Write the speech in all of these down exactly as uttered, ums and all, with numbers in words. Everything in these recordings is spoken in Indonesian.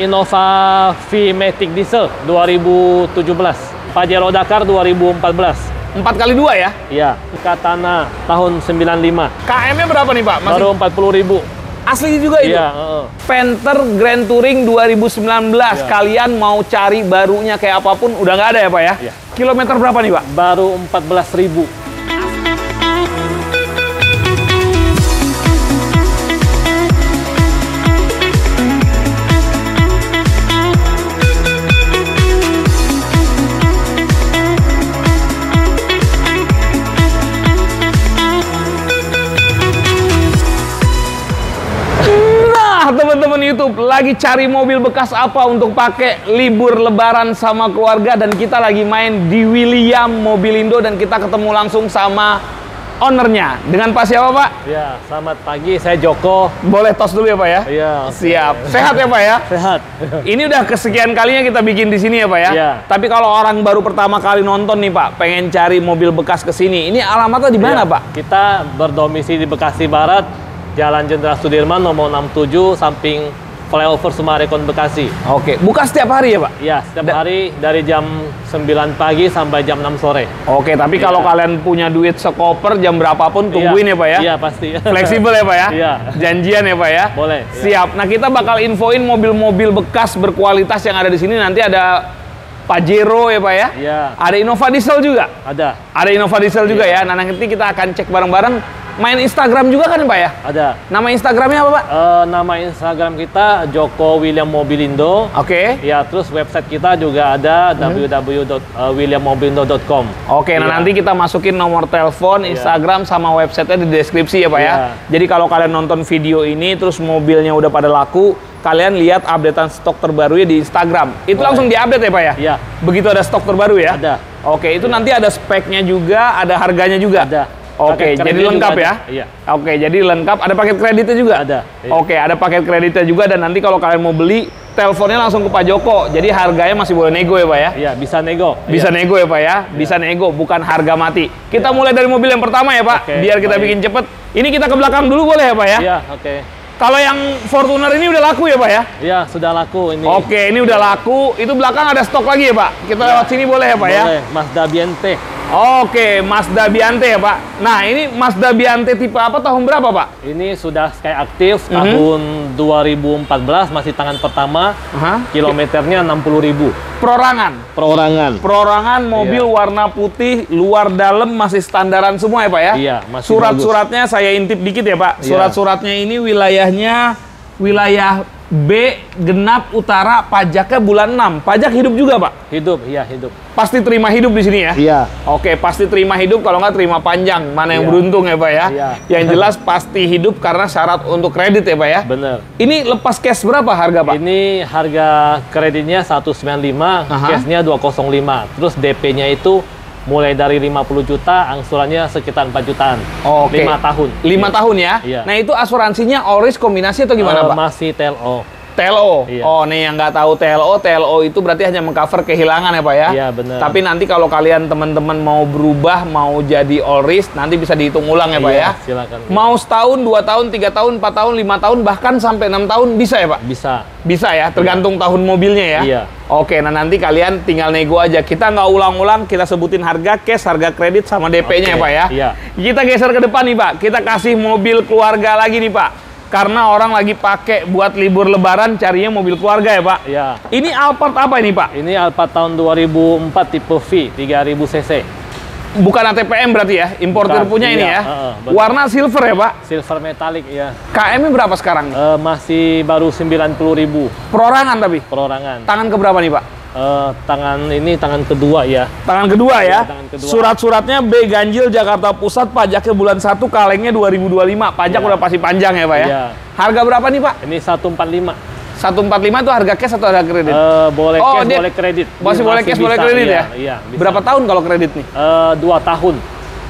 Innova V-Matic Diesel dua ribu tujuh belas, Pajero Dakar dua ribu empat belas. empat kali dua ya? Iya, Katana tahun sembilan lima. K M-nya berapa nih Pak? Masih... Baru empat puluh ribu. Asli juga itu? Iya. Uh. Panther Grand Touring dua ribu sembilan belas. Iya. Kalian mau cari barunya kayak apapun, udah nggak ada ya Pak ya? Iya. Kilometer berapa nih Pak? Baru empat belas ribu. YouTube lagi cari mobil bekas apa untuk pakai libur lebaran sama keluarga, dan kita lagi main di William Mobilindo dan kita ketemu langsung sama ownernya. Dengan Pak siapa Pak? Ya, selamat pagi, saya Joko. Boleh tos dulu ya Pak ya? Iya. Siap. Sehat ya Pak ya? Sehat. Ini udah kesekian kalinya kita bikin di sini ya Pak ya? Iya. Tapi kalau orang baru pertama kali nonton nih Pak, pengen cari mobil bekas ke sini, ini alamatnya di mana ya, Pak? Kita berdomisili di Bekasi Barat, Jalan Jenderal Sudirman nomor enam puluh tujuh, samping flyover Sumarekon Bekasi. Oke, buka setiap hari ya Pak? Iya, setiap da hari dari jam sembilan pagi sampai jam enam sore. Oke, tapi ya, kalau kalian punya duit sekoper jam berapapun tungguin ya, ya Pak ya? Iya, pasti. Fleksibel ya Pak ya? Iya. Janjian ya Pak ya? Boleh. Siap. Ya. Nah, kita bakal infoin mobil-mobil bekas berkualitas yang ada di sini. Nanti ada Pajero ya Pak ya? Iya. Ada Innova Diesel juga? Ada. Ada Innova Diesel ya juga ya? Nah, nanti kita akan cek bareng-bareng. Main Instagram juga kan Pak ya? Ada. Nama Instagramnya apa Pak? E, nama Instagram kita Joko William Mobilindo. Oke. Okay. Ya, terus website kita juga ada hmm. w w w titik william mobilindo titik com. Oke, okay, yeah. Nah nanti kita masukin nomor telepon, Instagram, yeah, sama websitenya di deskripsi ya Pak yeah ya. Jadi kalau kalian nonton video ini terus mobilnya udah pada laku, kalian lihat updatean stok terbarunya di Instagram. Itu boleh langsung diupdate ya Pak ya? Iya. Begitu ada stok terbaru ya? Ada. Oke, okay, itu yeah nanti ada speknya juga, ada harganya juga? Ada. Oke, jadi lengkap ya? Iya. Oke, jadi lengkap. Ada paket kreditnya juga? Ada. Iya. Oke, ada paket kreditnya juga, dan nanti kalau kalian mau beli, teleponnya langsung ke Pak Joko. Jadi harganya masih boleh nego ya Pak ya? Iya, bisa nego. Bisa iya nego ya Pak ya? Bisa iya nego, bukan harga mati. Kita iya mulai dari mobil yang pertama ya Pak, oke, biar kita baik bikin cepet. Ini kita ke belakang dulu boleh ya Pak ya? Iya, oke. Kalau yang Fortuner ini udah laku ya Pak ya? Iya, sudah laku ini. Oke, ini udah laku. Itu belakang ada stok lagi ya Pak? Kita iya lewat sini boleh ya Pak boleh ya? Boleh, Mazda Biante. Oke, Mazda Biante ya Pak. Nah, ini Mazda Biante tipe apa, tahun berapa Pak? Ini sudah Sky Active mm-hmm tahun dua ribu empat belas, masih tangan pertama. Uh-huh. Kilometernya enam puluh ribu. Perorangan? Perorangan. Perorangan, mobil iya warna putih, luar dalam masih standaran semua ya Pak ya? Iya, masih surat-suratnya saya intip dikit ya Pak. Surat-suratnya ini wilayahnya wilayah B, genap utara, pajaknya bulan enam. Pajak hidup juga Pak? Hidup, iya hidup. Pasti terima hidup di sini ya? Iya. Oke, pasti terima hidup, kalau nggak terima panjang. Mana yang iya beruntung ya Pak ya? Iya. Yang jelas pasti hidup karena syarat untuk kredit ya Pak ya? Bener. Ini lepas cash berapa harga Pak? Ini harga kreditnya seratus sembilan puluh lima ribu, cashnya dua ratus lima. Terus D P-nya itu mulai dari lima puluh juta, angsurannya sekitar empat jutaan. Oke. lima tahun. lima tahun ya? Iya. Nah, itu asuransinya all risk kombinasi atau gimana, uh, Pak? Masih T L O. T L O? Iya. Oh, nih yang nggak tahu T L O, T L O itu berarti hanya mengcover kehilangan ya, Pak ya? Iya, benar. Tapi nanti kalau kalian teman-teman mau berubah, mau jadi all risk, nanti bisa dihitung ulang ya, Pak iya, ya? Silakan. Mau setahun, dua tahun, tiga tahun, empat tahun, lima tahun, bahkan sampai enam tahun bisa ya, Pak? Bisa. Bisa ya? Tergantung iya tahun mobilnya ya? Iya. Oke, nah nanti kalian tinggal nego aja. Kita nggak ulang-ulang, kita sebutin harga cash, harga kredit, sama D P-nya ya Pak ya? Iya. Kita geser ke depan nih Pak, kita kasih mobil keluarga lagi nih Pak. Karena orang lagi pakai buat libur lebaran, carinya mobil keluarga ya Pak? Iya. Ini Alphard apa ini Pak? Ini Alphard tahun dua ribu empat tipe V, tiga ribu cc. Bukan A T P M berarti ya? Importer bukan, punya iya ini ya? Uh, Warna silver ya Pak? Silver metalik ya. K M-nya berapa sekarang? Uh, masih baru sembilan puluh ribu. Perorangan tapi? Perorangan. Tangan keberapa nih Pak? Uh, tangan ini tangan kedua ya. Tangan kedua ya? Ya, surat-suratnya B ganjil Jakarta Pusat, pajaknya bulan satu, kalengnya dua ribu dua puluh lima. Pajak ya udah pasti panjang ya Pak ya? Ya. Harga berapa nih Pak? Ini seratus empat puluh lima. seratus empat puluh lima itu harga cash atau harga kredit? Uh, boleh oh, cash, boleh kredit. Masih, masih boleh cash, bisa, boleh kredit iya, ya? Iya, bisa. Berapa tahun kalau kredit nih? Uh, dua tahun.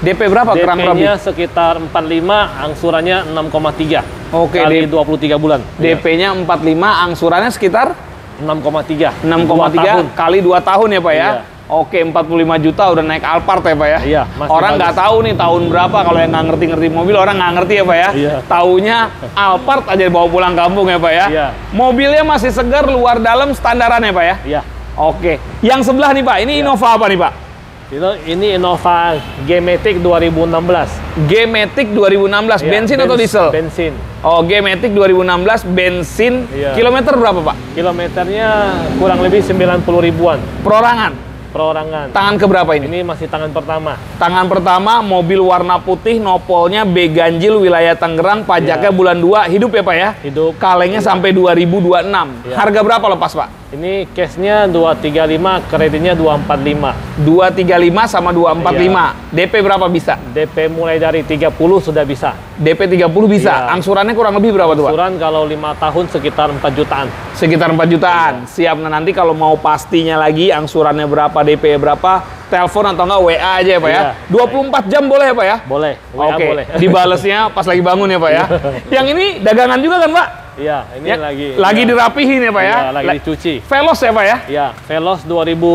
D P berapa? D P-nya sekitar empat puluh lima, angsurannya enam koma tiga. Oke, kali dua puluh tiga bulan. D P-nya empat puluh lima, angsurannya sekitar enam koma tiga. enam koma tiga kali dua tahun ya Pak ya? Iya. Oke, empat puluh lima juta udah naik Alphard ya Pak ya? Iya. Orang nggak tahu nih tahun berapa, kalau yang nggak ngerti-ngerti mobil orang nggak ngerti ya Pak ya? Iya. Taunya Alphard aja dibawa pulang kampung ya Pak ya? Iya. Mobilnya masih segar, luar dalam standaran ya Pak ya? Iya. Oke. Yang sebelah nih Pak, ini iya. Innova apa nih Pak? Itu, ini Innova V-Matic dua ribu enam belas. V-Matic dua ribu enam belas, iya, bensin bens atau diesel? Bensin. Oh, V-Matic dua ribu enam belas bensin. Iya. Kilometer berapa Pak? Kilometernya kurang lebih sembilan puluh ribuan. Perorangan? Perorangan. Tangan keberapa ini? Ini masih tangan pertama. Tangan pertama, mobil warna putih, nopolnya B ganjil, wilayah Tangerang, pajaknya ya. bulan dua, hidup ya Pak ya? Hidup. Kalengnya ya. Sampai dua ribu dua puluh enam. Ya. Harga berapa lepas Pak? Ini cashnya dua tiga lima, kreditnya dua empat lima. dua tiga lima sama dua empat lima. Ya. D P berapa bisa? D P mulai dari tiga puluh sudah bisa. D P tiga puluh bisa? Ya. Angsurannya kurang lebih berapa tuh Pak? Angsuran kalau lima tahun sekitar empat jutaan. Sekitar empat jutaan? Ya. Siap, nah nanti kalau mau pastinya lagi angsurannya berapa, D P berapa, telepon atau enggak W A aja ya Pak ya. dua puluh empat jam boleh ya Pak ya? Boleh. Oke. Okay. Dibalesnya pas lagi bangun ya Pak ya. Yang ini dagangan juga kan Pak? Iya, ini ya, lagi lagi ya. dirapihin ya Pak ya. Iya, lagi La dicuci. Veloz ya Pak ya? Iya, Veloz dua ribu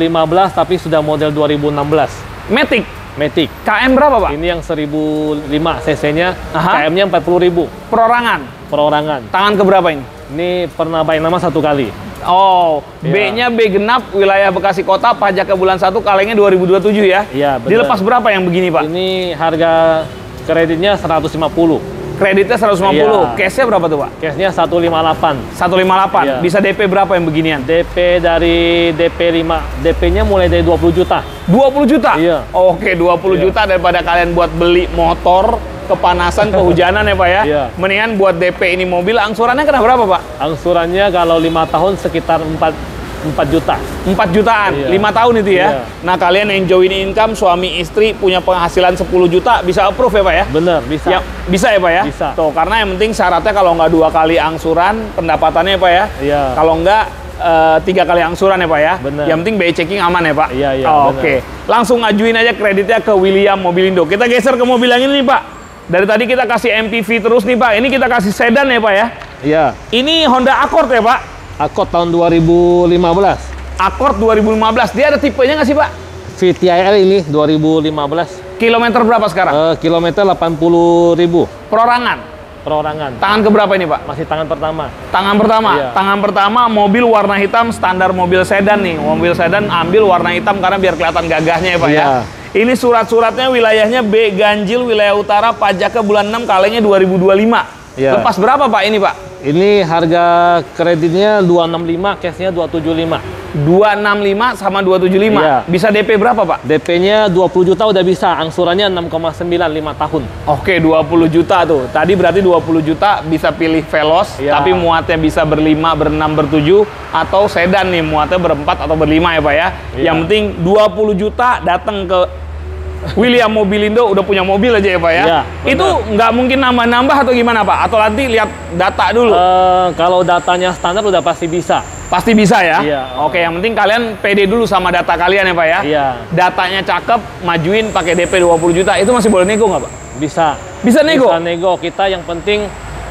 lima belas tapi sudah model dua ribu enam belas. Matic. Matic. K M berapa Pak? Ini yang seribu lima cc-nya, K M-nya empat puluh ribu. Perorangan. Perorangan. Tangan ke berapa ini? Ini pernah baik nama satu kali. Oh, ya. B-nya B genap, wilayah Bekasi Kota, pajak ke bulan satu, kalengnya dua ribu dua puluh tujuh ya? Iya, benar. Dilepas berapa yang begini, Pak? Ini harga kreditnya seratus lima puluh. Kreditnya seratus lima puluh, iya. Cash-nya berapa tuh Pak? Cash-nya seratus lima puluh delapan. seratus lima puluh delapan, iya. Bisa D P berapa yang beginian? D P dari D P lima, D P-nya mulai dari dua puluh juta. dua puluh juta? Iya. Oke, dua puluh iya. juta daripada kalian buat beli motor, kepanasan, kehujanan ya Pak ya? Iya. Mendingan buat D P ini mobil, angsurannya kena berapa Pak? Angsurannya kalau lima tahun sekitar empat juta. empat jutaan? Iya. lima tahun itu ya? Iya. Nah, kalian enjoy income, suami istri punya penghasilan sepuluh juta, bisa approve ya Pak ya? Bener, bisa. Ya, bisa ya Pak ya? Bisa. Tuh, karena yang penting syaratnya kalau nggak dua kali angsuran, pendapatannya ya Pak ya? Iya. Kalau nggak uh, tiga kali angsuran ya Pak ya? Bener. Yang penting biaya checking aman ya Pak? Iya, iya. Oh, oke. Okay. Langsung ngajuin aja kreditnya ke William Mobilindo. Kita geser ke mobil yang ini nih Pak. Dari tadi kita kasih M P V terus nih Pak. Ini kita kasih sedan ya Pak ya? Iya. Ini Honda Accord ya Pak? Accord tahun dua ribu lima belas. Accord dua ribu lima belas. Dia ada tipenya nggak sih Pak? V T I L ini dua ribu lima belas. Kilometer berapa sekarang? Uh, kilometer delapan puluh ribu. Perorangan? Perorangan. Tangan keberapa ini Pak? Masih tangan pertama. Tangan pertama? Iya. Tangan pertama, mobil warna hitam, standar mobil sedan nih. Mobil sedan ambil warna hitam karena biar kelihatan gagahnya ya Pak iya. ya? Ini surat-suratnya wilayahnya B ganjil, wilayah utara, pajaknya bulan enam, kalengnya dua ribu dua puluh lima. Ya. Lepas berapa Pak ini Pak? Ini harga kreditnya dua enam lima, cashnya dua tujuh lima. dua enam lima sama dua tujuh lima. Iya. Bisa D P berapa Pak? D P-nya dua puluh juta udah bisa. Angsurannya enam koma sembilan, lima tahun. Oke, dua puluh juta tuh. Tadi berarti dua puluh juta bisa pilih Veloz, iya. tapi muatnya bisa berlima, berenam, bertujuh, atau sedan nih muatnya berempat atau berlima ya Pak ya. Iya. Yang penting dua puluh juta datang ke William Mobilindo, udah punya mobil aja ya Pak ya? Iya, itu nggak mungkin nambah-nambah atau gimana Pak? Atau nanti lihat data dulu? Uh, kalau datanya standar udah pasti bisa. Pasti bisa ya? Iya. Oke, yang penting kalian pede dulu sama data kalian ya Pak ya? Iya. Datanya cakep, majuin pakai D P dua puluh juta, itu masih boleh nego nggak Pak? Bisa. Bisa nego? Bisa nego, kita yang penting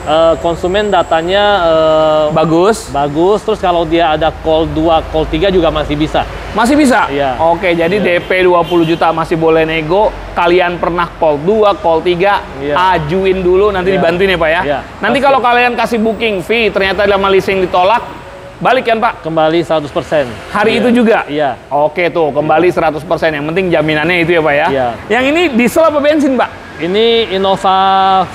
uh, konsumen datanya uh, bagus. Bagus, terus kalau dia ada call dua, call tiga juga masih bisa. Masih bisa? Iya. Oke, jadi iya. D P dua puluh juta masih boleh nego. Kalian pernah call dua, call tiga, iya. ajuin dulu, nanti iya. dibantuin ya Pak ya? Iya. Nanti kalau kalian kasih booking fee, ternyata dalam leasing ditolak, balik kan Pak? Kembali seratus persen. Hari iya. itu juga? Iya. Oke tuh, kembali iya. seratus persen. Yang penting jaminannya itu ya Pak ya? Iya. Yang ini diesel apa bensin Pak? Ini Innova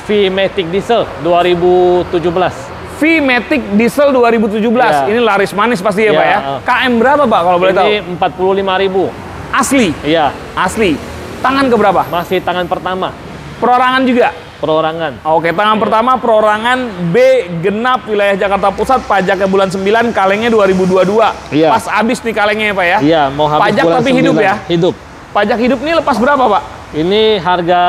V-Matic Diesel dua ribu tujuh belas. V-Matic Diesel dua ribu tujuh belas. Ya. Ini laris manis pasti ya, ya Pak ya? Uh. K M berapa Pak kalau boleh tahu? Ini empat puluh lima ribu. Asli? Iya. Asli. Tangan keberapa? Masih tangan pertama. Perorangan juga? Perorangan. Oke, tangan ya. pertama perorangan B genap wilayah Jakarta Pusat, pajaknya bulan sembilan, kalengnya dua ribu dua puluh dua. Iya. Pas habis nih kalengnya ya Pak ya? Iya, mau habis pajak tapi sembilan. Hidup ya? Hidup. Pajak hidup ini lepas berapa Pak? Ini harga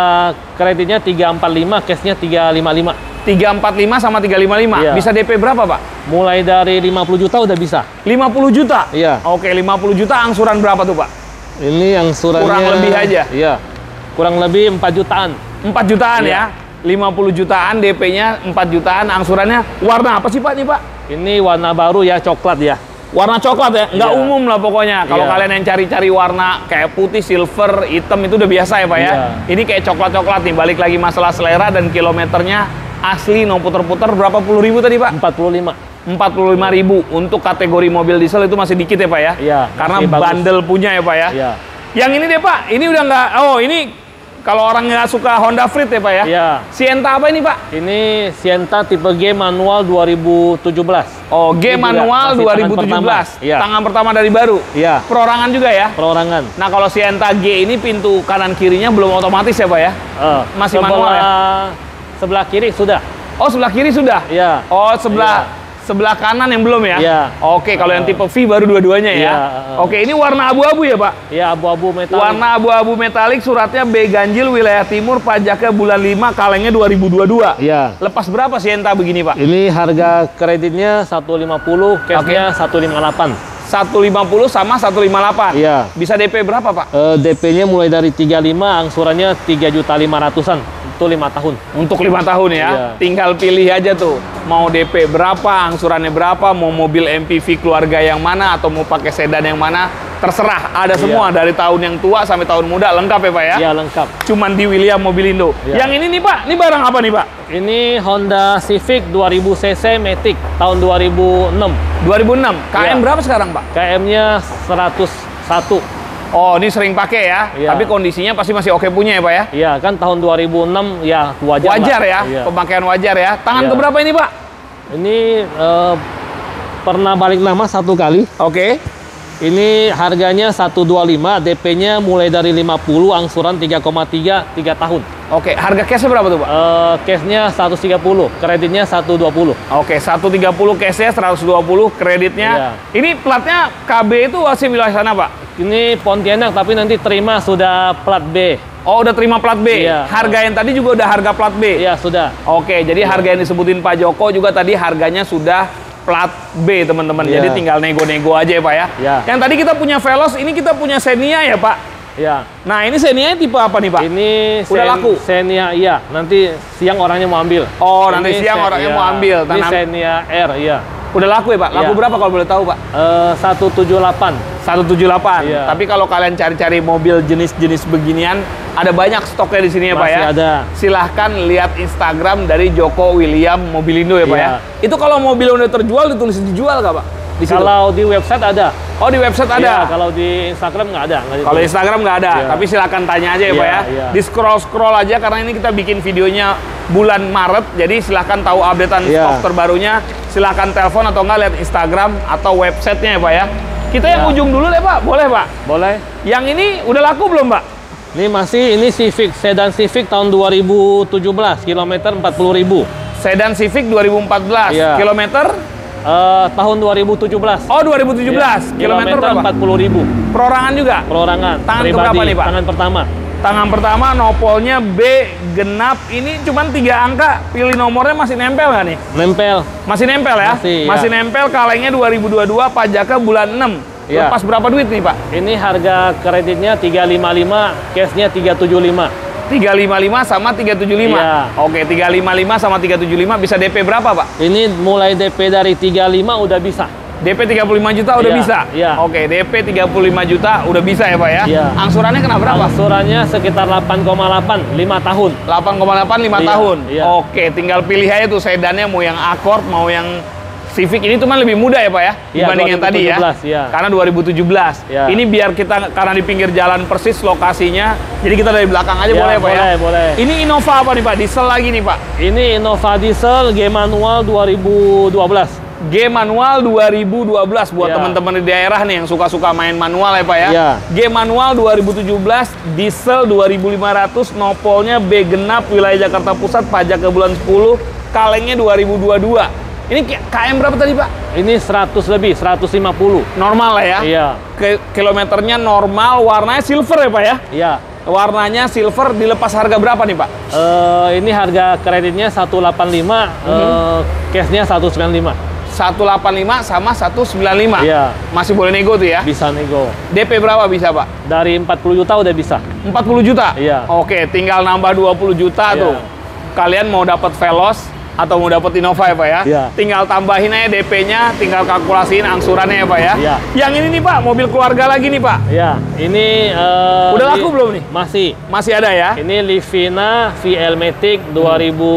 kreditnya tiga empat lima, cashnya tiga lima lima. tiga empat lima sama tiga lima lima. Iya. Bisa D P berapa, Pak? Mulai dari lima puluh juta udah bisa. lima puluh juta? Iya. Oke, lima puluh juta angsuran berapa tuh, Pak? Ini angsurannya kurang lebih aja. Iya. Kurang lebih empat jutaan. empat jutaan iya. ya. lima puluh jutaan D P-nya empat jutaan, angsurannya warna apa sih, Pak, nih, Pak? Ini warna baru ya, coklat ya. Warna coklat ya, nggak yeah. umum lah pokoknya. Kalau yeah. kalian yang cari-cari warna kayak putih, silver, hitam itu udah biasa ya Pak ya. Yeah. Ini kayak coklat-coklat nih, balik lagi masalah selera dan kilometernya asli, no puter-puter. Berapa puluh ribu tadi Pak? empat puluh lima. empat puluh lima ribu. Untuk kategori mobil diesel itu masih dikit ya Pak ya? Iya. Yeah, karena bandel punya ya Pak ya? Iya. Yeah. Yang ini deh Pak, ini udah nggak, oh ini kalau orang nggak suka Honda Freed ya Pak ya? Iya. Sienta apa ini Pak? Ini Sienta tipe G manual dua ribu tujuh belas. Oh, G manual dua ribu tujuh belas, tangan pertama. Ya. tangan pertama dari baru. Iya. Perorangan juga ya? Perorangan. Nah, kalau Sienta G ini pintu kanan kirinya belum otomatis ya Pak ya? Uh, Masih sebelah, manual ya? Sebelah kiri sudah. Oh, sebelah kiri sudah? Iya. Oh, sebelah ya. sebelah kanan yang belum ya? Iya. Oke, kalau uh, yang tipe V baru dua-duanya ya? ya uh, Oke, ini warna abu-abu ya Pak? Iya, abu-abu metalik. Warna abu-abu metalik, suratnya B ganjil, wilayah timur, pajaknya bulan lima, kalengnya dua ribu dua puluh dua. Iya. Lepas berapa Sienta begini Pak? Ini harga kreditnya seratus lima puluh, cashnya okay. seratus lima puluh delapan. seratus lima puluh sama seratus lima puluh delapan? Iya. Bisa D P berapa Pak? E, D P-nya mulai dari tiga puluh lima, angsurannya tiga juta lima ratusan. Itu lima tahun. Untuk lima tahun ya? Iya. Tinggal pilih aja tuh. Mau D P berapa, angsurannya berapa, mau mobil M P V keluarga yang mana, atau mau pakai sedan yang mana, terserah. Ada iya. semua, dari tahun yang tua sampai tahun muda, lengkap ya Pak ya? Iya, lengkap. Cuman di William Mobilindo. Iya. Yang ini nih Pak, ini barang apa nih Pak? Ini Honda Civic dua ribu cc Matic, tahun dua ribu enam. dua ribu enam, K M ya. Berapa sekarang Pak? K M-nya seratus satu. Oh, ini sering pakai ya? Ya. Tapi kondisinya pasti masih oke punya ya Pak ya? Iya, kan tahun dua ribu enam ya wajar. Wajar lah. Ya, ya, pemakaian wajar ya. Tangan ya. Keberapa ini Pak? Ini eh, pernah balik nama satu kali. Oke. Ini harganya seratus dua puluh lima, D P-nya mulai dari lima puluh, angsuran tiga koma tiga, tiga tahun. Oke, harga cash-nya berapa tuh Pak? Uh, cash-nya seratus tiga puluh, kreditnya seratus dua puluh. Oke, seratus tiga puluh cash-nya, seratus dua puluh kreditnya. Iya. Ini platnya K B itu masih wilayah sana Pak? Ini Pontianak, tapi nanti terima sudah plat B. Oh, udah terima plat B? Iya. Harga yang tadi juga udah harga plat B? Iya, sudah. Oke, jadi iya. harga yang disebutin Pak Joko juga tadi harganya sudah plat B teman-teman, yeah. jadi tinggal nego-nego aja ya Pak ya. Yeah. Yang tadi kita punya Veloz, ini kita punya Xenia ya Pak. Iya. Yeah. Nah ini Xenia tipe apa nih Pak? Ini udah laku. Xenia, iya. Nanti siang orangnya mau ambil. Oh, ini nanti siang Xenia, orangnya mau ambil. Tanam. Ini Xenia R, iya. Udah laku ya Pak? Laku yeah. berapa kalau boleh tahu Pak? Uh, seratus tujuh puluh delapan. seratus tujuh puluh delapan. Yeah. Tapi kalau kalian cari-cari mobil jenis-jenis beginian, ada banyak stoknya di sini ya Masih Pak ya? Ada. Silahkan lihat Instagram dari Joko William Mobilindo ya Pak ya? Itu kalau mobil udah terjual ditulis dijual nggak Pak? Di kalau di website ada. Oh, di website ada? Ya, kalau di Instagram nggak ada. Kalau Instagram nggak ada, ya. Tapi silahkan tanya aja ya, ya Pak ya? Ya. Di scroll-scroll aja karena ini kita bikin videonya bulan Maret, jadi silahkan tahu updatean ya. Stok terbarunya. Silahkan telepon atau nggak lihat Instagram atau websitenya ya Pak ya? Kita ya. Yang ujung dulu deh Pak, boleh Pak? Boleh. Yang ini udah laku belum Pak? Ini masih, ini Civic, sedan Civic tahun dua ribu tujuh belas, kilometer empat puluh ribu. Sedan Civic dua ribu empat belas, iya. kilometer? Uh, tahun dua ribu tujuh belas. Oh, dua ribu tujuh belas, iya. kilometer, kilometer empat puluh ribu. Perorangan juga? Perorangan, tangan berapa nih Pak? Tangan pertama. Tangan pertama, nopolnya B, genap, ini cuman tiga angka, pilih nomornya masih nempel nggak nih? Nempel. Masih nempel ya? Masih, ya. Masih nempel, kalengnya dua ribu dua puluh dua, pajaknya bulan enam. Ya. Lepas berapa duit nih Pak? Ini harga kreditnya tiga ratus lima puluh lima, cashnya tiga ratus tujuh puluh lima. tiga ratus lima puluh lima sama tiga ratus tujuh puluh lima? Ya. Oke, tiga ratus lima puluh lima sama tiga ratus tujuh puluh lima bisa D P berapa Pak? Ini mulai D P dari tiga puluh lima udah bisa. D P tiga puluh lima juta udah ya. Bisa? Ya. Oke, D P tiga puluh lima juta udah bisa ya Pak ya? Ya. Angsurannya kena berapa? Angsurannya sekitar delapan koma delapan, lima tahun. delapan koma delapan, lima ya. Tahun? Ya. Oke, tinggal pilih aja tuh sedannya mau yang Accord, mau yang Civic ini cuman lebih muda ya Pak ya, ya dibanding dua ribu tujuh belas, yang tadi ya, ya. Karena dua ribu tujuh belas. Ya. Ini biar kita, karena di pinggir jalan persis lokasinya, jadi kita dari belakang aja ya, boleh ya Pak boleh, ya? Boleh. Ini Innova apa nih Pak? Diesel lagi nih Pak? Ini Innova Diesel G Manual dua ribu dua belas. G manual dua ribu dua belas buat yeah. teman-teman di daerah nih yang suka-suka main manual ya Pak ya. Yeah. G manual dua ribu tujuh belas, diesel dua ribu lima ratus, nopolnya B genap, wilayah Jakarta Pusat, pajak ke bulan sepuluh, kalengnya dua ribu dua puluh dua. Ini K M berapa tadi Pak? Ini seratus lebih, seratus lima puluh. Normal lah ya? Iya. Ke kilometernya normal, warnanya silver ya Pak ya? Iya. Warnanya silver, dilepas harga berapa nih Pak? Uh, ini harga kreditnya seratus delapan puluh lima, mm-hmm. uh, cashnya seratus sembilan puluh lima. seratus delapan puluh lima sama seratus sembilan puluh lima? Iya. Masih boleh nego tuh ya? Bisa nego. D P berapa bisa Pak? Dari empat puluh juta udah bisa. empat puluh juta? Iya. Oke, tinggal nambah dua puluh juta iya. tuh. Kalian mau dapat Veloz, atau mau dapet Innova ya Pak ya, ya. Tinggal tambahin aja D P-nya, tinggal kalkulasiin angsurannya ya Pak ya. ya. Yang ini nih Pak, mobil keluarga lagi nih Pak. Ya, ini uh, udah laku belum nih? Masih, masih ada ya. Ini Livina V L Matic dua ribu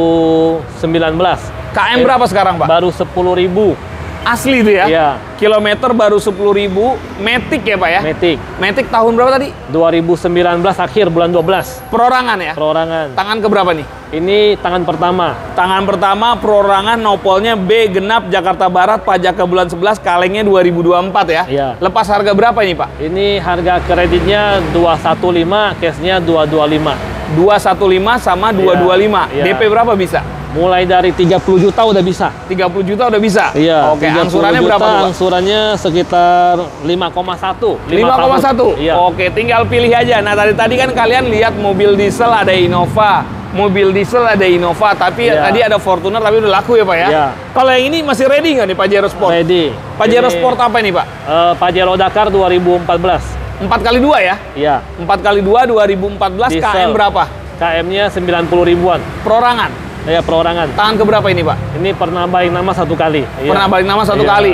sembilan belas. K M eh, berapa sekarang Pak? Baru sepuluh ribu. Asli itu ya? Iya. Kilometer baru sepuluh ribu, Matic ya Pak ya? Matic. Matic tahun berapa tadi? dua ribu sembilan belas akhir, bulan dua belas. Perorangan ya? Perorangan. Tangan keberapa nih? Ini tangan pertama. Tangan pertama, perorangan, nopolnya B, genap, Jakarta Barat, pajak ke bulan sebelas, kalengnya dua ribu dua puluh empat ya? Iya. Lepas harga berapa ini Pak? Ini harga kreditnya dua satu lima, cashnya dua dua lima. dua satu lima sama dua dua lima. Iya. D P berapa bisa? Mulai dari tiga puluh juta udah bisa. tiga puluh juta udah bisa? Iya. Oke, angsurannya berapa tuh? Angsurannya sekitar lima koma satu. lima koma satu? Iya. Oke, tinggal pilih aja. Nah, tadi tadi kan kalian lihat mobil diesel ada Innova, mobil diesel ada Innova, tapi iya. tadi ada Fortuner tapi udah laku ya, Pak ya? Iya. Kalau yang ini masih ready nggak nih Pajero Sport? Ready. Pajero ini, Sport apa ini, Pak? Uh, Pajero Dakar dua ribu empat belas. empat kali dua ya? Iya. empat kali dua dua ribu empat belas, diesel. K M berapa? K M-nya sembilan puluh ribuan. Perorangan? Ya, perorangan. Tangan keberapa ini Pak? Ini pernah balik nama satu kali. Pernah iya. balik nama satu iya. kali.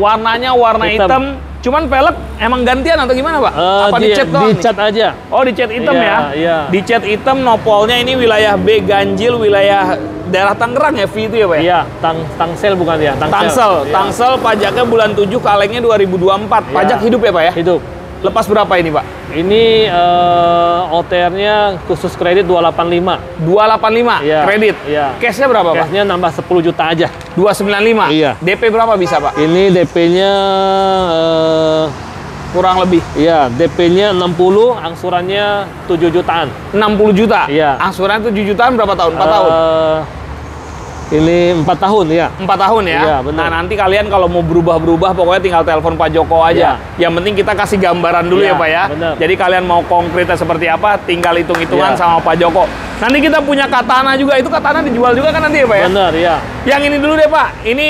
Warnanya warna hitam. hitam. Cuman pelek emang gantian atau gimana Pak? Uh, Apa dicat doang? Dicat aja. Oh, dicat hitam iya, ya? Iya. Dicat hitam, nopolnya ini wilayah B, ganjil, wilayah daerah Tangerang ya, V itu ya Pak? Iya, tang Tangsel bukan ya? Tangsel. Tangsel, iya. Tangsel pajaknya bulan tujuh, kalengnya dua ribu dua puluh empat. Pajak iya. hidup ya Pak ya? Hidup. Lepas berapa ini Pak? Ini uh, O T R-nya khusus kredit dua delapan lima. dua delapan lima iya, kredit? Iya. Cashnya berapa Pak? Cashnya nambah sepuluh juta aja. dua sembilan lima? Iya. D P berapa bisa Pak? Ini D P-nya uh, kurang lebih? Iya, D P-nya enam puluh, angsurannya tujuh jutaan. enam puluh juta? Iya. Angsurannya tujuh jutaan berapa tahun? empat tahun? Uh, Ini empat tahun ya? Empat tahun ya? Iya, benar. Nah, nanti kalian kalau mau berubah-berubah, pokoknya tinggal telepon Pak Joko aja. Iya. Yang penting kita kasih gambaran dulu iya, ya Pak ya. Benar. Jadi kalian mau konkretnya seperti apa, tinggal hitung-hitungan iya. sama Pak Joko. Nanti kita punya Katana juga, itu Katana dijual juga kan nanti ya Pak ya? Benar, iya. Yang ini dulu deh Pak, ini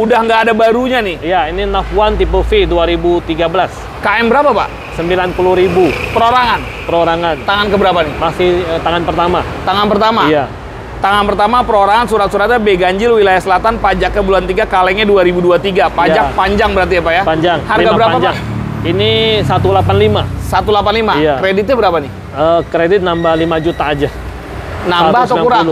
udah nggak ada barunya nih? Iya, ini Nav One tipe V dua ribu tiga belas. K M berapa Pak? sembilan puluh ribu. Perorangan? Perorangan. Tangan keberapa nih? Masih eh, tangan pertama. Tangan pertama? Iya. Tangan pertama, perorangan, surat-suratnya B ganjil, wilayah selatan, pajaknya bulan tiga, kalengnya dua ribu dua puluh tiga. Pajak ya. Panjang berarti ya Pak ya? Panjang. Harga berapa panjang. Pak? Ini satu delapan lima. satu delapan lima? Iya. Kreditnya berapa nih? Uh, kredit nambah lima juta aja. Nambah atau kurang?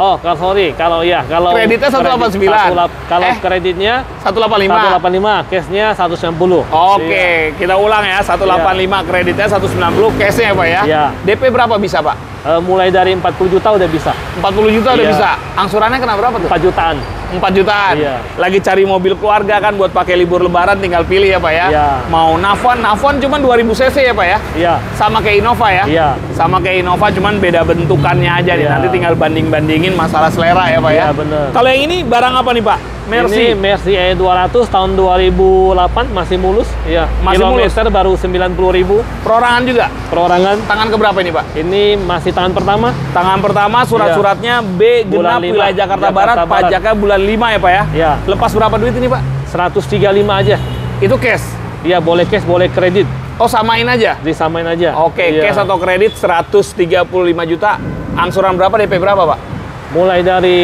Oh, sorry. Kalau ya, kalau kreditnya seratus delapan puluh sembilan. Kredit, satu, kalau eh, kreditnya seratus delapan puluh lima. seratus delapan puluh lima, cashnya seratus sembilan puluh. Oke, okay. kita ulang ya. seratus delapan puluh lima, iya. kreditnya seratus sembilan puluh, cashnya ya Pak ya? Iya. D P berapa bisa Pak? Uh, mulai dari empat puluh juta udah bisa. empat puluh juta iya. udah bisa. Angsurannya kena berapa tuh? empat jutaan. empat jutaan. Iya. Lagi cari mobil keluarga kan buat pakai libur lebaran, tinggal pilih ya Pak ya. Iya. Mau Nav One, Nav One cuman dua ribu cc ya Pak ya. Iya. Sama kayak Innova ya. Iya. Sama kayak Innova cuman beda bentukannya aja iya. nih. Nanti tinggal banding-bandingin masalah selera ya Pak iya, ya. Bener. Kalau yang ini barang apa nih Pak? Mercy. Ini Mercy E dua ratus tahun dua ribu delapan masih mulus. Iya. Masih kilometer mulus. Baru sembilan puluh ribu. Perorangan juga? Perorangan. Tangan keberapa ini Pak? Ini masih tangan pertama. Tangan pertama, surat-suratnya iya. B, genap, wilayah Jakarta, Jakarta Barat, Barat, pajaknya bulan lima ya Pak ya? Iya. Lepas berapa duit ini Pak? seratus tiga puluh lima aja. Itu cash? Iya, boleh cash, boleh kredit. Oh, samain aja? Disamain aja. Oke, iya. cash atau kredit seratus tiga puluh lima juta. Angsuran berapa, D P berapa Pak? Mulai dari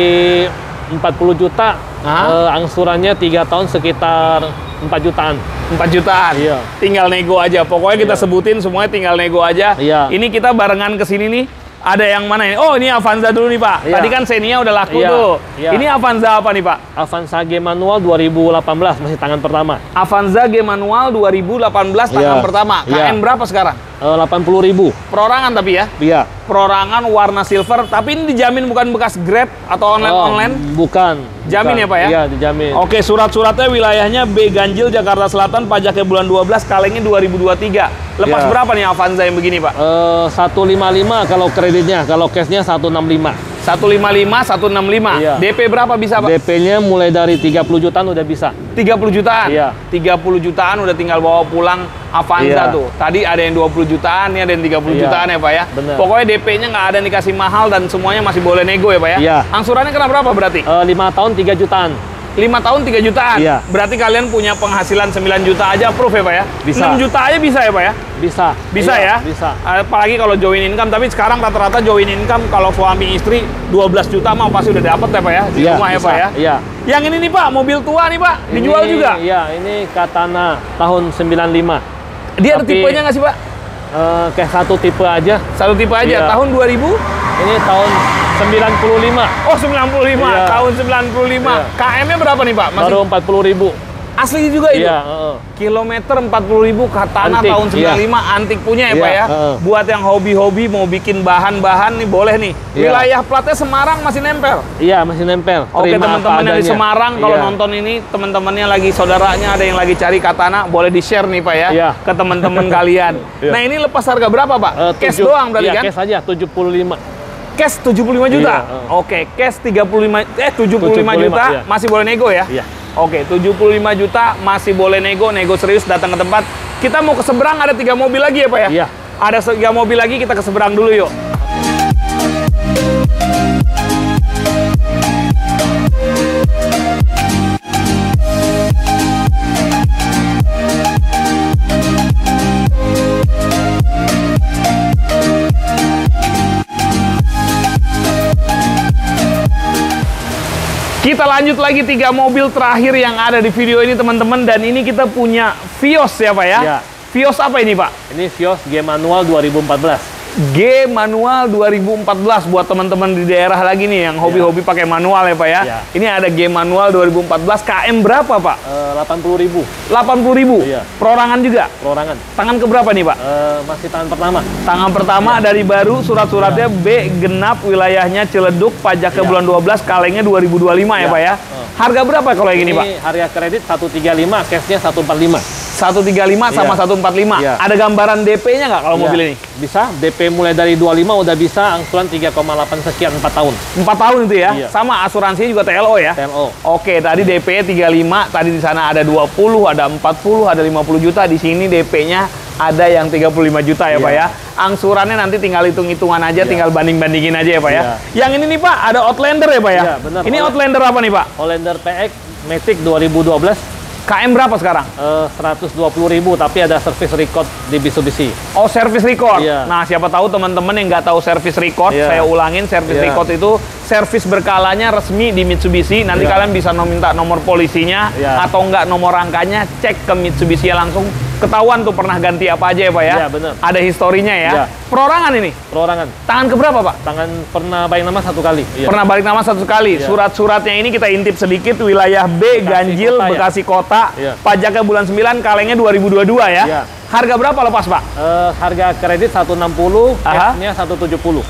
empat puluh juta, eh, angsurannya tiga tahun sekitar empat jutaan. empat jutaan? Iya. Tinggal nego aja. Pokoknya kita iya. sebutin semuanya, tinggal nego aja. Iya. Ini kita barengan kesini nih. Ada yang mana ini? Oh, ini Avanza dulu nih Pak. Iya. Tadi kan Xenia udah laku iya. tuh. Iya. Ini Avanza apa nih Pak? Avanza G Manual dua ribu delapan belas, masih tangan pertama. Avanza G Manual dua ribu delapan belas, tangan iya. pertama. K M iya. berapa sekarang? delapan puluh ribu. Perorangan tapi ya? Iya. Perorangan warna silver, tapi ini dijamin bukan bekas Grab atau online-online? Oh, bukan. Jamin bukan. ya Pak ya? Iya, dijamin. Oke, surat-suratnya wilayahnya B ganjil, Jakarta Selatan, pajaknya bulan dua belas, kalengnya dua ribu dua puluh tiga. Lepas ya. berapa nih Avanza yang begini Pak? Uh, seratus lima puluh lima kalau kreditnya, kalau cashnya seratus enam puluh lima. seratus lima puluh lima, seratus enam puluh lima. Iya. D P berapa bisa Pak? D P-nya mulai dari tiga puluh jutaan udah bisa. tiga puluh jutaan? Iya. tiga puluh jutaan udah tinggal bawa pulang Avanza iya. tuh. Tadi ada yang dua puluh jutaan, ini ada yang tiga puluh iya. jutaan ya Pak ya? Bener. Pokoknya D P-nya nggak ada yang dikasih mahal dan semuanya masih boleh nego ya Pak ya? Iya. Angsurannya kena berapa berarti? Uh, lima tahun tiga jutaan. lima tahun tiga jutaan. Iya. Berarti kalian punya penghasilan sembilan juta aja approve ya Pak ya? Bisa. enam juta aja bisa ya Pak ya? Bisa. Bisa iya, ya? Bisa. Apalagi kalau join income, tapi sekarang rata-rata join income kalau suami istri dua belas juta mah pasti udah dapat ya Pak ya? Di iya, rumah bisa, ya Pak ya? Iya. Yang ini nih Pak, mobil tua nih Pak, ini, dijual juga? Iya, ini Katana tahun sembilan lima. Dia tapi, ada tipenya nggak sih Pak? Eh, kayak satu tipe aja. Satu tipe aja? Iya. Tahun dua ribu? Ini tahun sembilan puluh lima. Oh, sembilan puluh lima. Iya. Tahun sembilan puluh lima. Iya. K M-nya berapa nih, Pak? Masih... Baru empat puluh ribu. Asli juga itu? Iya, uh, kilometer empat puluh ribu Katana antik, tahun sembilan puluh lima. Iya. Antik punya ya, iya, Pak ya? Uh. Buat yang hobi-hobi mau bikin bahan-bahan nih, boleh nih. Iya. Wilayah platnya Semarang masih nempel? Iya, masih nempel. Oke, teman-teman yang di Semarang, kalau iya, nonton ini, teman-temannya lagi, saudaranya ada yang lagi cari Katana, boleh di-share nih, Pak ya? Iya. Ke teman-teman kalian. Iya. Nah, ini lepas harga berapa, Pak? Uh, cash tujuh, doang berarti iya, kan? Iya, cash aja, tujuh puluh lima. Cash tujuh puluh lima juta. Iya, uh. Oke, cash tiga puluh lima eh tujuh puluh lima, tujuh puluh lima juta iya, masih boleh nego ya? Iya. Oke, tujuh puluh lima juta masih boleh nego, nego serius, datang ke tempat. Kita mau ke seberang, ada tiga mobil lagi ya, Pak ya? Iya. Ada tiga mobil lagi, kita ke seberang dulu yuk. Kita lanjut lagi tiga mobil terakhir yang ada di video ini teman-teman, dan ini kita punya Vios ya Pak ya? Ya. Vios apa ini Pak? Ini Vios G Manual dua ribu empat belas. G Manual dua ribu empat belas buat teman-teman di daerah lagi nih yang hobi-hobi ya, pakai manual ya Pak ya? Ya. Ini ada G Manual dua ribu empat belas, K M berapa Pak? delapan puluh ribu. delapan puluh ribu? Iya. Perorangan juga? Perorangan. Tangan keberapa nih Pak? E, masih tangan pertama. Tangan pertama ya, dari baru, surat-suratnya ya, B genap, wilayahnya Ciledug, pajaknya ya, bulan dua belas, kalengnya dua ribu dua puluh lima ya, ya Pak ya? E. Harga berapa kalau yang ini, ini Pak? Ini harga kredit seratus tiga puluh lima, cashnya seratus empat puluh lima. seratus tiga puluh lima sama iya, seratus empat puluh lima. Iya. Ada gambaran D P-nya nggak kalau iya, mobil ini? Bisa. D P mulai dari dua puluh lima udah bisa, angsuran tiga koma delapan sekian, empat tahun. empat tahun itu ya? Iya. Sama asuransinya juga T L O ya? T L O. Oke, tadi D P-nya tiga puluh lima, tadi di sana ada dua puluh, ada empat puluh, ada lima puluh juta, di sini D P-nya ada yang tiga puluh lima juta ya, iya, Pak ya? Angsurannya nanti tinggal hitung-hitungan aja, iya, tinggal banding-bandingin aja ya, Pak iya, ya? Yang ini nih Pak, ada Outlander ya, Pak ya? Iya, bener. Ini Outlander apa nih Pak? Outlander P X, Matic dua ribu dua belas. K M berapa sekarang? Uh, seratus dua puluh ribu, tapi ada service record di Mitsubishi. Oh, service record? Iya. Nah, siapa tahu teman-teman yang nggak tahu service record, iya, saya ulangin, service iya, record itu servis berkalanya resmi di Mitsubishi. Nanti iya, kalian bisa minta nomor polisinya, iya, atau nggak nomor rangkanya, cek ke Mitsubishi langsung. Ketahuan tuh pernah ganti apa aja ya Pak ya? Iya, bener. Ada historinya ya? Iya. Perorangan ini? Perorangan. Tangan keberapa Pak? Tangan pernah balik nama satu kali. Iya. Pernah balik nama satu kali. Iya. Surat-suratnya ini kita intip sedikit, wilayah B, Bekasi Ganjil, kota, Bekasi ya, Kota. Iya. Pajaknya bulan sembilan, kalengnya dua ribu dua puluh dua ya? Iya. Harga berapa lepas Pak? Uh, harga kredit seratus enam puluh, cashnya seratus tujuh puluh.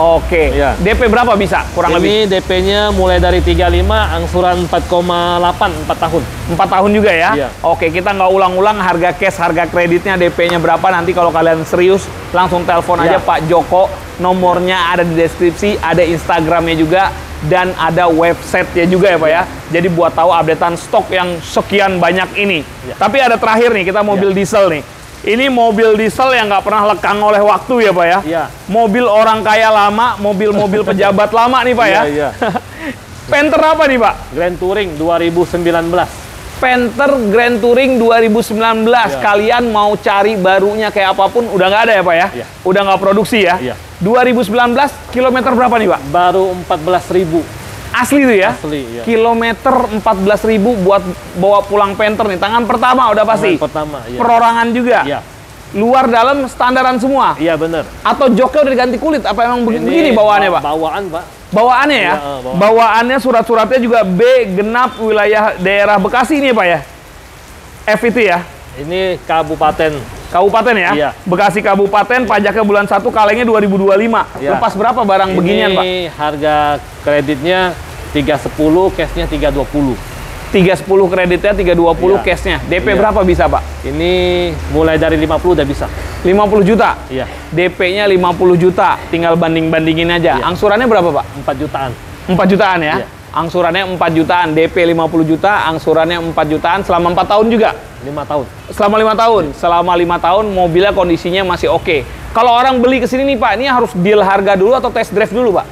Oke, iya. D P berapa bisa? Kurang ini lebih? Ini D P-nya mulai dari tiga puluh lima, angsuran empat koma delapan, empat tahun. empat tahun juga ya? Iya. Oke, kita nggak ulang-ulang harga cash, harga kreditnya, D P-nya berapa. Nanti kalau kalian serius, langsung telepon iya, aja Pak Joko. Nomornya ada di deskripsi, ada Instagramnya juga, dan ada websitenya juga ya Pak ya? Jadi buat tahu updatean stok yang sekian banyak ini. Iya. Tapi ada terakhir nih, kita mobil iya, diesel nih. Ini mobil diesel yang nggak pernah lekang oleh waktu ya Pak ya? Iya. Mobil orang kaya lama, mobil-mobil pejabat lama nih Pak ya? Iya, iya. Panther apa nih Pak? Grand Touring dua ribu sembilan belas. Panther Grand Touring dua ribu sembilan belas. Iya. Kalian mau cari barunya kayak apapun, udah nggak ada ya Pak ya? Iya. Udah nggak produksi ya? Iya. dua ribu sembilan belas, kilometer berapa nih Pak? Baru empat belas ribu. Asli tuh ya? Asli, iya. Kilometer empat belas ribu buat bawa pulang Panther nih. Tangan pertama udah pasti? Tangan pertama, iya. Perorangan juga? Iya. Luar dalam standaran semua? Iya, bener. Atau joknya udah diganti kulit? Apa emang ini begini bawaannya, Pak? Bawaan, Pak. Bawaannya ya? Iya, bawaan. Bawaannya surat-suratnya juga B, genap, wilayah daerah Bekasi ini ya, Pak ya? F itu ya? Ini kabupaten. Kabupaten ya? Iya. Bekasi Kabupaten, pajaknya bulan satu, kalengnya dua ribu dua puluh lima. Iya. Lepas berapa barang ini beginian, Pak? Ini harga kreditnya tiga ratus sepuluh, cashnya tiga ratus dua puluh. tiga ratus sepuluh kreditnya, tiga ratus dua puluh iya, cashnya. D P iya, berapa bisa, Pak? Ini mulai dari lima puluh udah bisa. lima puluh juta? Iya. D P-nya lima puluh juta, tinggal banding-bandingin aja. Iya. Angsurannya berapa, Pak? empat jutaan. empat jutaan ya? Iya. Angsurannya empat jutaan, D P lima puluh juta, angsurannya empat jutaan, selama empat tahun juga? lima tahun. Selama lima tahun? Ya. Selama lima tahun, mobilnya kondisinya masih oke. Okay. Kalau orang beli ke sini nih Pak, ini harus deal harga dulu atau test drive dulu Pak?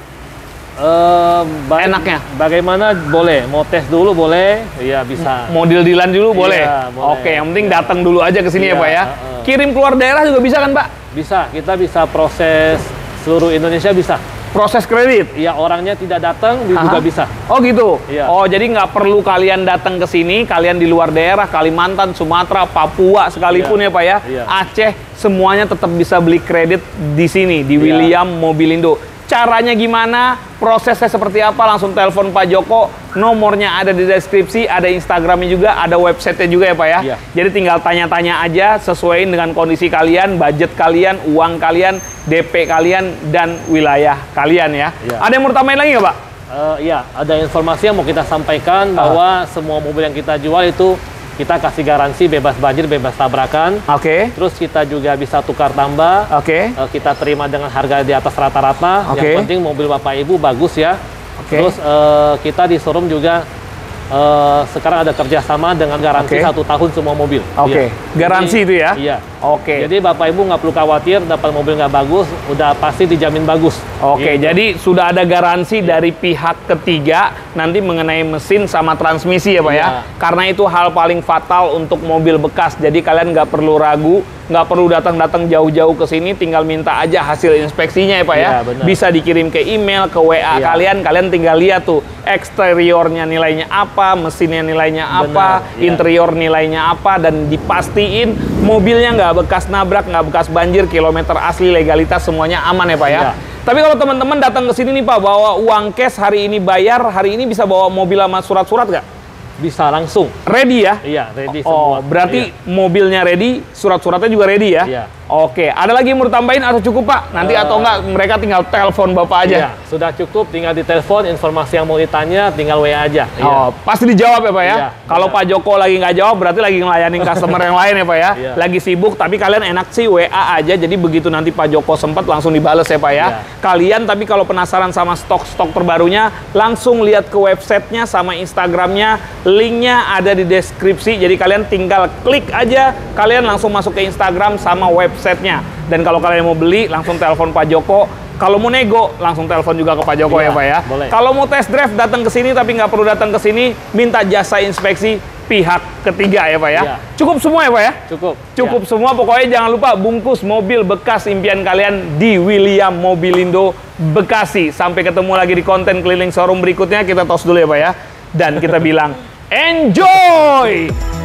Uh, baga enaknya bagaimana, boleh mau tes dulu, boleh, iya bisa, mau deal dealan dulu boleh, iya, boleh. Oke, yang penting datang dulu aja ke sini, iya, ya Pak ya. Uh, uh. Kirim keluar daerah juga bisa kan Pak? Bisa, kita bisa proses seluruh Indonesia, bisa proses kredit, iya, orangnya tidak datang juga bisa. Oh gitu, iya. Oh jadi nggak perlu kalian datang ke sini, kalian di luar daerah Kalimantan, Sumatera, Papua sekalipun, iya, ya Pak ya, iya. Aceh, semuanya tetap bisa beli kredit di sini di William, iya, Mobilindo. Caranya gimana, prosesnya seperti apa, langsung telepon Pak Joko, nomornya ada di deskripsi, ada Instagramnya juga, ada websitenya juga ya Pak ya? Iya. Jadi tinggal tanya-tanya aja, sesuaiin dengan kondisi kalian, budget kalian, uang kalian, D P kalian, dan wilayah kalian ya. Iya. Ada yang mau ditambahin lagi ya Pak? Uh, iya, ada informasi yang mau kita sampaikan, bahwa uh. semua mobil yang kita jual itu kita kasih garansi bebas banjir, bebas tabrakan. Oke. Okay. Terus kita juga bisa tukar tambah. Oke. Okay. Kita terima dengan harga di atas rata-rata. Oke. Okay. Yang penting mobil Bapak Ibu bagus ya. Oke. Okay. Terus uh, kita di showroom juga uh, sekarang ada kerjasama dengan garansi satu okay. tahun semua mobil. Oke. Okay. Ya. Garansi Jadi, itu ya? Iya. Oke. Okay. Jadi Bapak Ibu nggak perlu khawatir dapat mobil nggak bagus, udah pasti dijamin bagus. Oke. Okay. Ya. Jadi sudah ada garansi ya. Dari pihak ketiga nanti mengenai mesin sama transmisi ya Pak ya. Ya. Karena itu hal paling fatal untuk mobil bekas. Jadi kalian nggak perlu ragu, nggak perlu datang-datang jauh-jauh ke sini, tinggal minta aja hasil inspeksinya ya Pak ya. Ya benar. Bisa dikirim ke email, ke W A ya. Kalian, kalian tinggal lihat tuh eksteriornya nilainya apa, mesinnya nilainya apa, benar, ya. Interior nilainya apa, dan dipastiin mobilnya nggak bekas nabrak, nggak bekas banjir, kilometer asli, legalitas, semuanya aman ya Pak ya. Ya. Tapi kalau teman-teman datang ke sini nih Pak, bawa uang cash hari ini bayar, hari ini bisa bawa mobil sama surat-surat nggak? Bisa langsung. Ready ya? Iya, ready semua. Oh, berarti iya. Mobilnya ready, surat-suratnya juga ready ya? Iya. Oke, ada lagi yang mau ditambahin atau cukup Pak? Nanti uh, atau enggak mereka tinggal telepon Bapak aja? Iya, sudah cukup, tinggal ditelepon, informasi yang mau ditanya tinggal W A aja. Oh, iya. Pasti dijawab ya Pak ya? Iya, kalau iya. Pak Joko lagi nggak jawab, berarti lagi ngelayanin customer yang lain ya Pak ya? Iya. Lagi sibuk, tapi kalian enak sih W A aja, jadi begitu nanti Pak Joko sempat langsung dibales ya Pak ya? Iya. Kalian tapi kalau penasaran sama stok-stok terbarunya, langsung lihat ke websitenya sama Instagramnya. Linknya ada di deskripsi, jadi kalian tinggal klik aja, kalian langsung masuk ke Instagram sama websitenya. Dan kalau kalian mau beli, langsung telepon Pak Joko. Kalau mau nego, langsung telepon juga ke Pak Joko iya, ya Pak ya. Boleh. Kalau mau test drive, datang ke sini, tapi nggak perlu datang ke sini, minta jasa inspeksi pihak ketiga ya Pak ya. Iya. Cukup semua ya Pak ya? Cukup. Cukup iya. semua, pokoknya jangan lupa bungkus mobil bekas impian kalian di William Mobilindo Bekasi. Sampai ketemu lagi di konten keliling showroom berikutnya, kita tos dulu ya Pak ya. Dan kita bilang, enjoy!